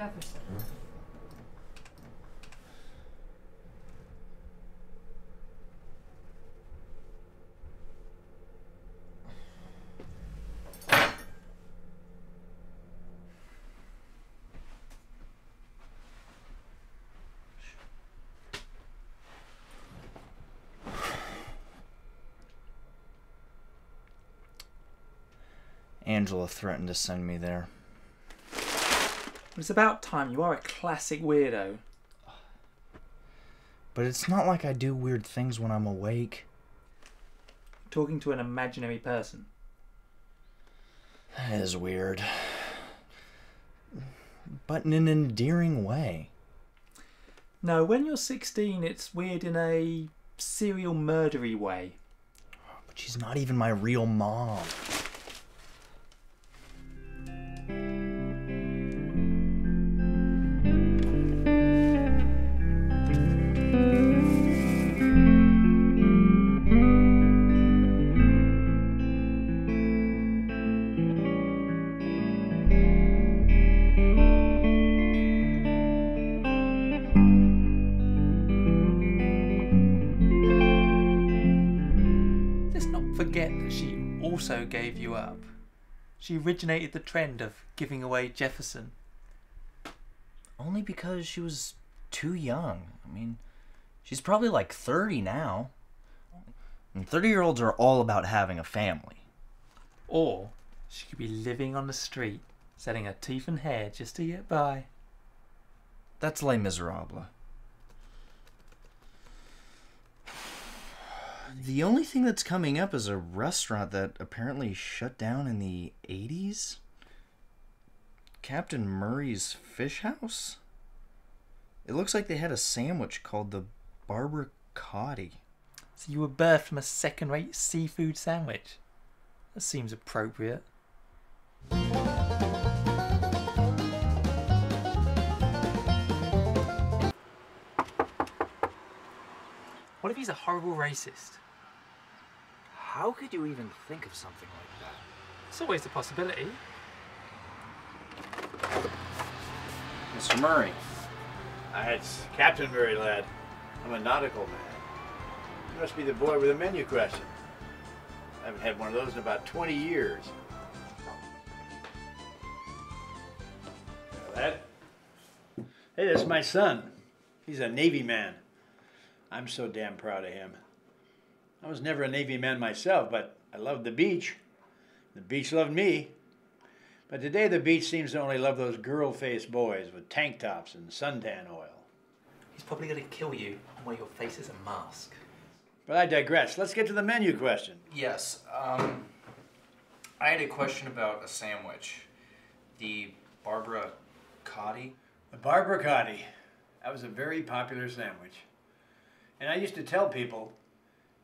Jefferson. Huh? Angela threatened to send me there. It's about time. You are a classic weirdo. But it's not like I do weird things when I'm awake. Talking to an imaginary person. That is weird. But in an endearing way. No, when you're 16, it's weird in a serial murdery way. But she's not even my real mom. Forget that she also gave you up. She originated the trend of giving away Jefferson. Only because she was too young. I mean, she's probably like 30 now. And 30-year-olds are all about having a family. Or she could be living on the street, selling her teeth and hair just to get by. That's Les Miserables. The only thing that's coming up is a restaurant that apparently shut down in the 80s? Captain Murray's Fish House? It looks like they had a sandwich called the Barbara Cadian. So you were birthed from a second-rate seafood sandwich? That seems appropriate. What if he's a horrible racist? How could you even think of something like that? It's always a possibility. Mr. Murray. It's Captain Murray, lad. I'm a nautical man. You must be the boy with the menu question. I haven't had one of those in about 20 years. Now, lad. Hey, that's my son. He's a Navy man. I'm so damn proud of him. I was never a Navy man myself, but I loved the beach. The beach loved me. But today the beach seems to only love those girl-faced boys with tank tops and suntan oil. He's probably going to kill you and wear your face as a mask. But I digress. Let's get to the menu question. Yes. I had a question about a sandwich. The Barbara Cadian? The Barbara Cadian. That was a very popular sandwich. And I used to tell people,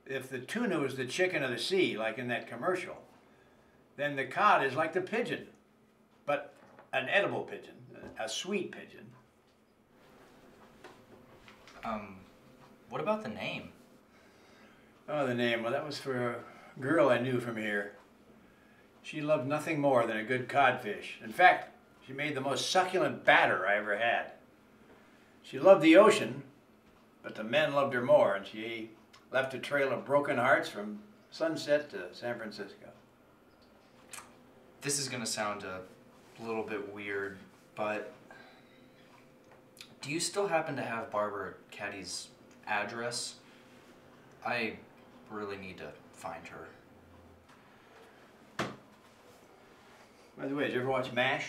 if the tuna was the chicken of the sea, like in that commercial, then the cod is like the pigeon, but an edible pigeon, a sweet pigeon. What about the name? Oh, the name. Well, that was for a girl I knew from here. She loved nothing more than a good codfish. In fact, she made the most succulent batter I ever had. She loved the ocean, but the men loved her more, and she left a trail of broken hearts from Sunset to San Francisco. This is going to sound a little bit weird, but do you still happen to have Barbara Cadian's address? I really need to find her. By the way, did you ever watch M.A.S.H.?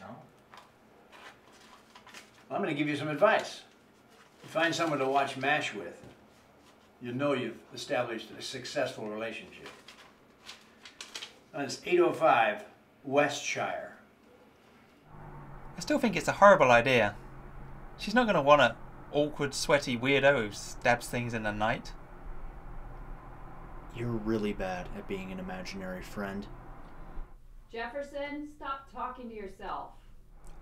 No. Well, I'm going to give you some advice. You find someone to watch M.A.S.H. with, you know you've established a successful relationship. And it's 805 Westshire. I still think it's a horrible idea. She's not going to want an awkward, sweaty weirdo who stabs things in the night. You're really bad at being an imaginary friend. Jefferson, stop talking to yourself.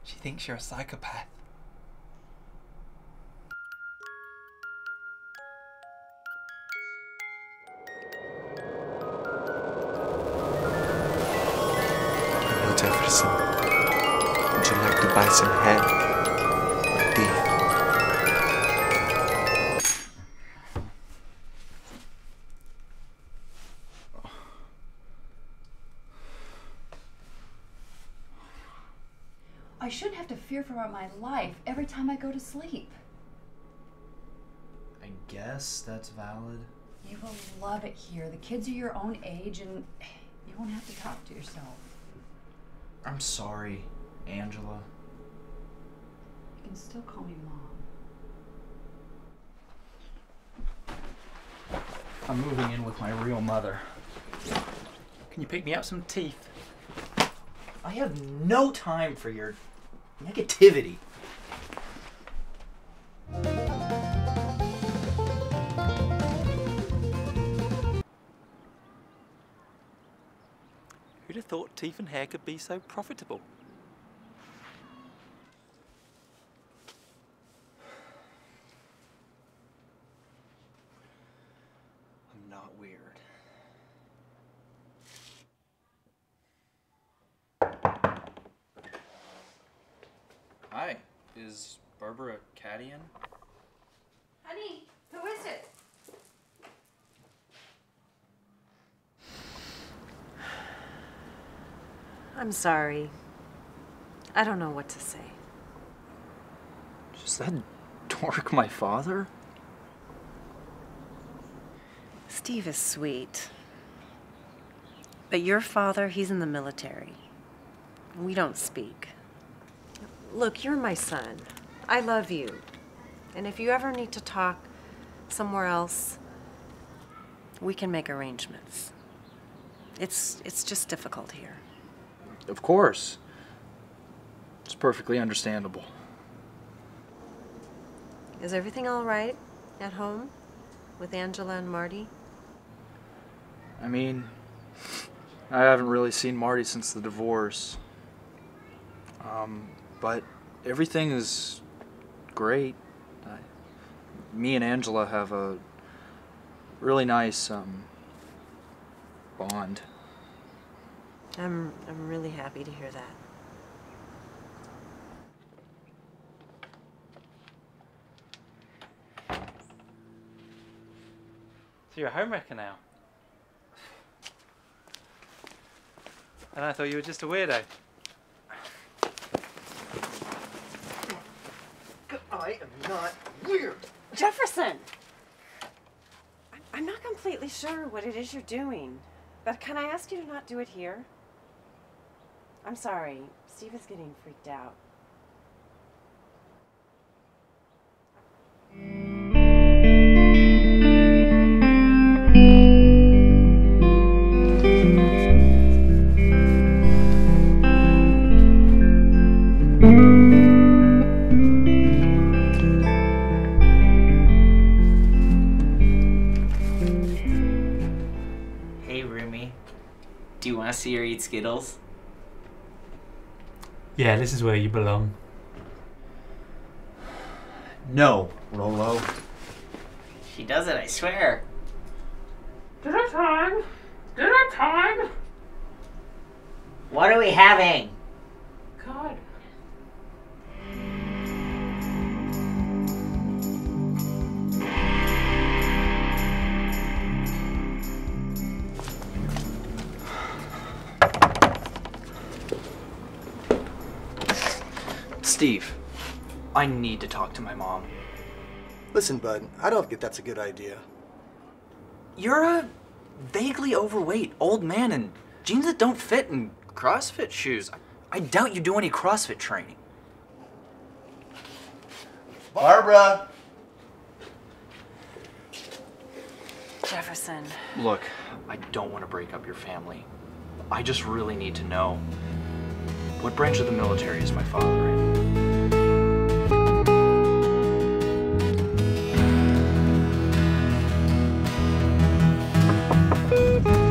She thinks you're a psychopath. Jefferson, would you like to bison head. D. I should have to fear for my life every time I go to sleep. I guess that's valid. You will love it here. The kids are your own age and you won't have to talk to yourself. I'm sorry, Angela. You can still call me Mom. I'm moving in with my real mother. Can you pick me up some teeth? I have no time for your negativity. Who'd have thought teeth and hair could be so profitable? I'm not weird. Hi, is Barbara Cadian? Honey, who is it? I'm sorry. I don't know what to say. Is that dork my father? Steve is sweet. But your father, he's in the military. We don't speak. Look, you're my son. I love you. And if you ever need to talk somewhere else, we can make arrangements. It's just difficult here. Of course. It's perfectly understandable. Is everything all right at home with Angela and Marty? I mean, I haven't really seen Marty since the divorce. But everything is great. Me and Angela have a really nice bond. I'm really happy to hear that. So you're a homewrecker now? And I thought you were just a weirdo. I am not weird! Jefferson! I'm not completely sure what it is you're doing, but can I ask you to not do it here? I'm sorry, Steve is getting freaked out. Hey, Roomie. Do you want to see her eat Skittles? Yeah, this is where you belong. No, Rolo. She does it, I swear. Dinner time! Dinner time! What are we having? God. Steve, I need to talk to my mom. Listen, bud, I don't think that's a good idea. You're a vaguely overweight old man in jeans that don't fit and CrossFit shoes. I doubt you do any CrossFit training. Barbara! Jefferson. Look, I don't want to break up your family. I just really need to know what branch of the military is my father in?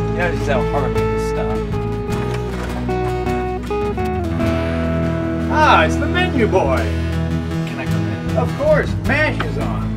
You know, this is how horror movies start. Ah, it's the menu boy! Can I come in? Of course, M.A.S.H. is on!